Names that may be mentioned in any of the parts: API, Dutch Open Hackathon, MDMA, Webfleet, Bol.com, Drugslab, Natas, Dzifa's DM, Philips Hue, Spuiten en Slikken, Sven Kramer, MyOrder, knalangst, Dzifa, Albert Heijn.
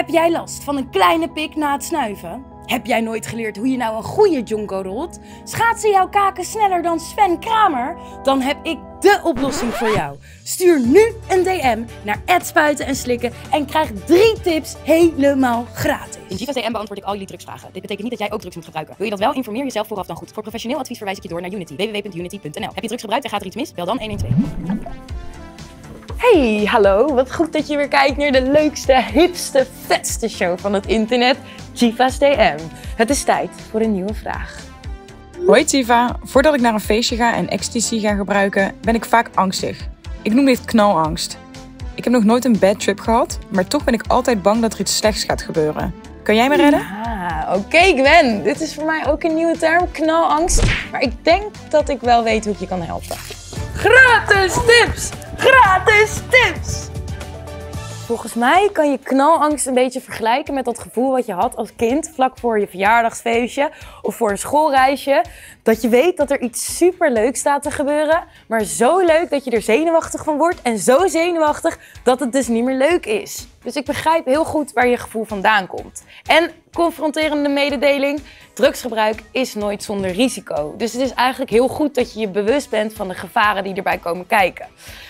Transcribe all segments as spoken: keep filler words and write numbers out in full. Heb jij last van een kleine pik na het snuiven? Heb jij nooit geleerd hoe je nou een goede jonko rolt? Schaatsen jouw kaken sneller dan Sven Kramer? Dan heb ik de oplossing voor jou. Stuur nu een D M naar Spuiten en Slikken en krijg drie tips helemaal gratis. In Dzifa's D M beantwoord ik al jullie drugsvragen. Dit betekent niet dat jij ook drugs moet gebruiken. Wil je dat wel? Informeer jezelf vooraf dan goed. Voor professioneel advies verwijs ik je door naar Unity. w w w punt unity punt n l. Heb je drugs gebruikt en gaat er iets mis? Bel dan één één twee. Hey, hallo. Wat goed dat je weer kijkt naar de leukste, hipste, vetste show van het internet, Dzifa's D M. Het is tijd voor een nieuwe vraag. Hoi Dzifa, voordat ik naar een feestje ga en ecstasy ga gebruiken, ben ik vaak angstig. Ik noem dit knalangst. Ik heb nog nooit een bad trip gehad, maar toch ben ik altijd bang dat er iets slechts gaat gebeuren. Kan jij me redden? Ja, oké okay Gwen. Dit is voor mij ook een nieuwe term, knalangst. Maar ik denk dat ik wel weet hoe ik je kan helpen. Gratis tips! Gratis tips! Volgens mij kan je knalangst een beetje vergelijken met dat gevoel wat je had als kind vlak voor je verjaardagsfeestje of voor een schoolreisje. Dat je weet dat er iets superleuks staat te gebeuren, maar zo leuk dat je er zenuwachtig van wordt en zo zenuwachtig dat het dus niet meer leuk is. Dus ik begrijp heel goed waar je gevoel vandaan komt. En confronterende mededeling, drugsgebruik is nooit zonder risico. Dus het is eigenlijk heel goed dat je je bewust bent van de gevaren die erbij komen kijken.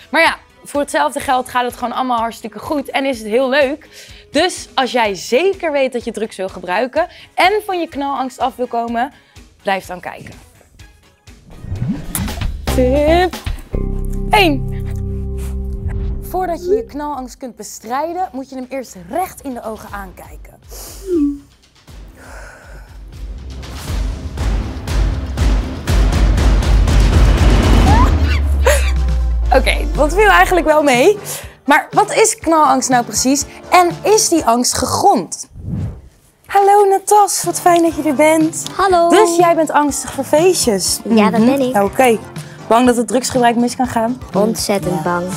Maar ja. Voor hetzelfde geld gaat het gewoon allemaal hartstikke goed en is het heel leuk. Dus als jij zeker weet dat je drugs wil gebruiken en van je knalangst af wil komen, blijf dan kijken. Tip één. Voordat je je knalangst kunt bestrijden, moet je hem eerst recht in de ogen aankijken. Oké, okay, dat viel eigenlijk wel mee. Maar wat is knalangst nou precies en is die angst gegrond? Hallo Natas, wat fijn dat je er bent. Hallo. Dus jij bent angstig voor feestjes? Ja, dat ben ik. Oké. Okay. Bang dat het drugsgebruik mis kan gaan? Ontzettend ja. bang.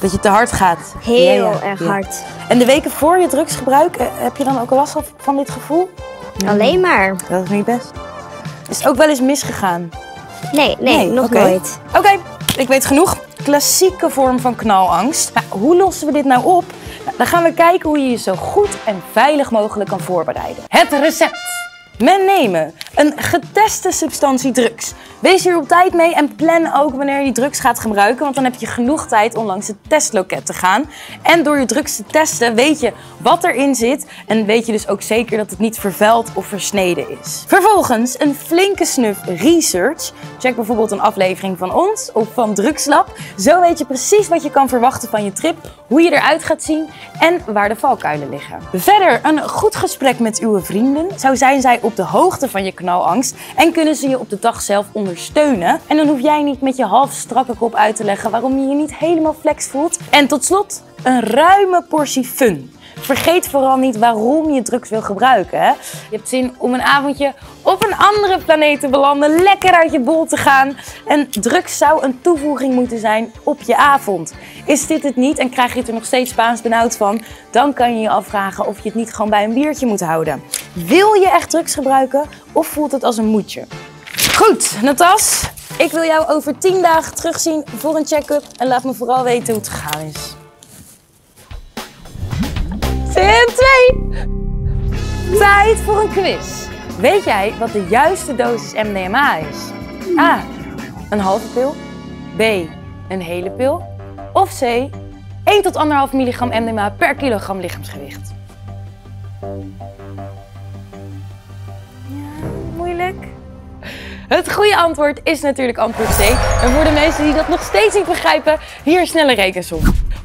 Dat je te hard gaat? Heel ja, ja. erg ja. hard. En de weken voor je drugsgebruik, heb je dan ook al last van dit gevoel? Ja. Alleen maar. Dat is niet best. Is het ook wel eens misgegaan? Nee, nee, nee. nog okay. nooit. Oké, okay. ik weet genoeg. Klassieke vorm van knalangst. Nou, hoe lossen we dit nou op? Nou, dan gaan we kijken hoe je je zo goed en veilig mogelijk kan voorbereiden. Het recept. Men nemen. Een geteste substantie drugs. Wees hier op tijd mee en plan ook wanneer je drugs gaat gebruiken. Want dan heb je genoeg tijd om langs het testloket te gaan. En door je drugs te testen weet je wat erin zit. En weet je dus ook zeker dat het niet vervuild of versneden is. Vervolgens een flinke snuf research. Check bijvoorbeeld een aflevering van ons of van Drugslab. Zo weet je precies wat je kan verwachten van je trip. Hoe je eruit gaat zien en waar de valkuilen liggen. Verder een goed gesprek met uw vrienden. Zo zijn zij op de hoogte van je knalangst en kunnen ze je op de dag zelf ondersteunen. En dan hoef jij niet met je half strakke kop uit te leggen waarom je je niet helemaal flex voelt. En tot slot, een ruime portie fun. Vergeet vooral niet waarom je drugs wil gebruiken. Hè? Je hebt zin om een avondje op een andere planeet te belanden, lekker uit je bol te gaan. En drugs zou een toevoeging moeten zijn op je avond. Is dit het niet en krijg je het er nog steeds Spaans benauwd van, dan kan je je afvragen of je het niet gewoon bij een biertje moet houden. Wil je echt drugs gebruiken of voelt het als een moedje? Goed, Natas, ik wil jou over tien dagen terugzien voor een check-up en laat me vooral weten hoe het gegaan is. tip twee. Tijd voor een quiz. Weet jij wat de juiste dosis M D M A is? A. Een halve pil. B. Een hele pil. Of C. één tot anderhalf milligram M D M A per kilogram lichaamsgewicht. Ja, moeilijk. Het goede antwoord is natuurlijk antwoord C. En voor de mensen die dat nog steeds niet begrijpen, hier een snelle rekensom.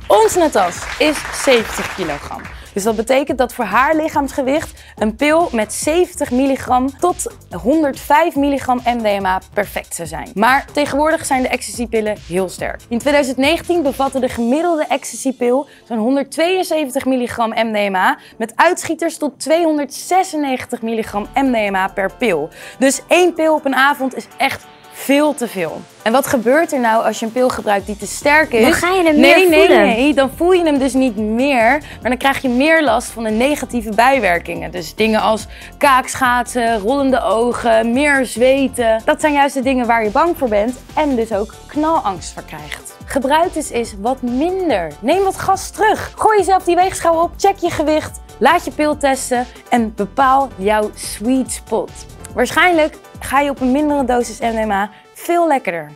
Onze Natas is zeventig kilogram. Dus dat betekent dat voor haar lichaamsgewicht een pil met zeventig milligram tot honderdvijf milligram M D M A perfect zou zijn. Maar tegenwoordig zijn de ecstasypillen heel sterk. In twintig negentien bevatte de gemiddelde ecstasypil zo'n honderdtweeënzeventig milligram M D M A met uitschieters tot tweehonderdzesennegentig milligram M D M A per pil. Dus één pil op een avond is echt veel te veel. En wat gebeurt er nou als je een pil gebruikt die te sterk is? Dan ga je hem nee, meer nee, voelen. Nee, nee, dan voel je hem dus niet meer. Maar dan krijg je meer last van de negatieve bijwerkingen. Dus dingen als kaakschaatsen, rollende ogen, meer zweten. Dat zijn juist de dingen waar je bang voor bent en dus ook knalangst voor krijgt. Gebruik dus eens wat minder. Neem wat gas terug. Gooi jezelf die weegschaal op, check je gewicht, laat je pil testen en bepaal jouw sweet spot. Waarschijnlijk ga je op een mindere dosis M D M A veel lekkerder.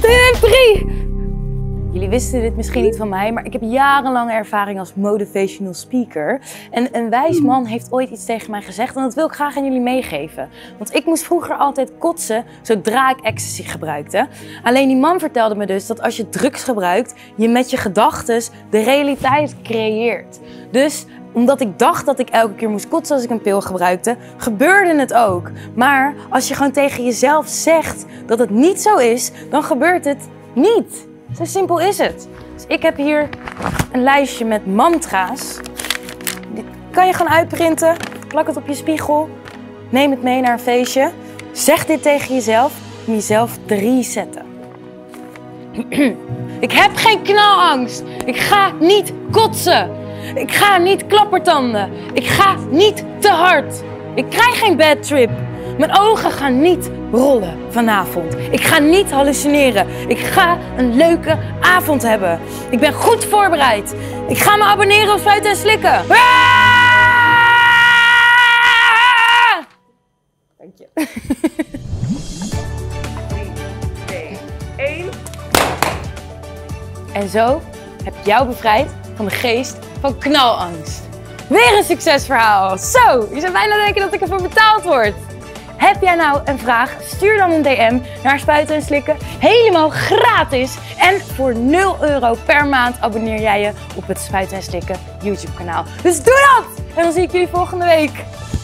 twee, drie. Jullie wisten dit misschien niet van mij, maar ik heb jarenlange ervaring als motivational speaker. En een wijs man heeft ooit iets tegen mij gezegd en dat wil ik graag aan jullie meegeven. Want ik moest vroeger altijd kotsen zodra ik ecstasy gebruikte. Alleen die man vertelde me dus dat als je drugs gebruikt, je met je gedachten de realiteit creëert. Dus omdat ik dacht dat ik elke keer moest kotsen als ik een pil gebruikte, gebeurde het ook. Maar als je gewoon tegen jezelf zegt dat het niet zo is, dan gebeurt het niet. Zo simpel is het. Dus ik heb hier een lijstje met mantra's. Dit kan je gewoon uitprinten. Plak het op je spiegel. Neem het mee naar een feestje. Zeg dit tegen jezelf om jezelf te resetten. Ik heb geen knalangst. Ik ga niet kotsen. Ik ga niet klappertanden. Ik ga niet te hard. Ik krijg geen bad trip. Mijn ogen gaan niet rollen vanavond. Ik ga niet hallucineren. Ik ga een leuke avond hebben. Ik ben goed voorbereid. Ik ga me abonneren op Spuiten en Slikken. Ah! Dank je. drie, twee, één. En zo heb ik jou bevrijd van de geest van knalangst. Weer een succesverhaal. Zo, je zou bijna denken dat ik ervoor betaald word. Heb jij nou een vraag? Stuur dan een D M naar Spuiten en Slikken. Helemaal gratis. En voor nul euro per maand abonneer jij je op het Spuiten en Slikken YouTube kanaal. Dus doe dat! En dan zie ik jullie volgende week.